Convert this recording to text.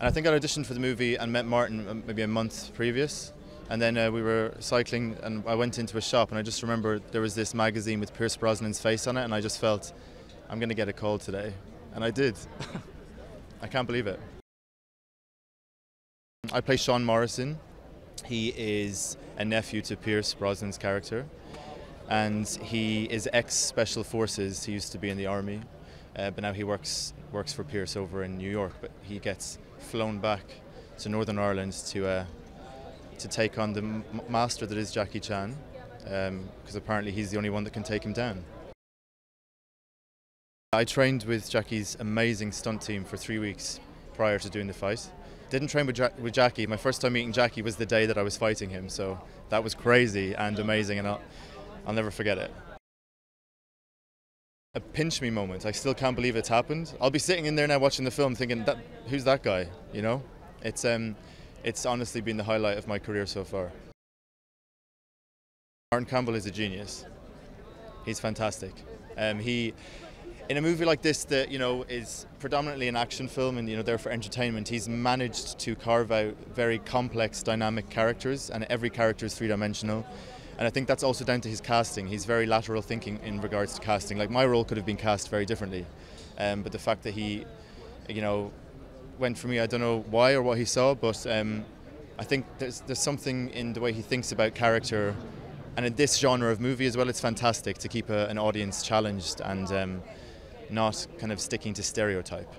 And I think I'd auditioned for the movie and met Martin maybe a month previous. And then we were cycling and I went into a shop and I just remember there was this magazine with Pierce Brosnan's face on it, and I just felt, I'm going to get a call today. And I did. I can't believe it. I play Sean Morrison. He is a nephew to Pierce Brosnan's character. And he is ex-Special Forces. He used to be in the army, but now he works for Pierce over in New York. But he gets flown back to Northern Ireland to take on the master that is Jackie Chan, because apparently he's the only one that can take him down. I trained with Jackie's amazing stunt team for 3 weeks prior to doing the fight. Didn't train with Jackie. My first time meeting Jackie was the day that I was fighting him, so that was crazy and amazing, and I'll never forget it. A pinch me moment. I still can't believe it's happened. I'll be sitting in there now watching the film thinking, who's that guy? You know? It's honestly been the highlight of my career so far. Martin Campbell is a genius. He's fantastic. In a movie like this that, you know, is predominantly an action film and, you know, there for entertainment, he's managed to carve out very complex, dynamic characters, and every character is three-dimensional. And I think that's also down to his casting. He's very lateral thinking in regards to casting. Like, my role could have been cast very differently. But the fact that he, you know, went for me, I don't know why or what he saw, but I think there's something in the way he thinks about character. And in this genre of movie as well, it's fantastic to keep an audience challenged and not kind of sticking to stereotype.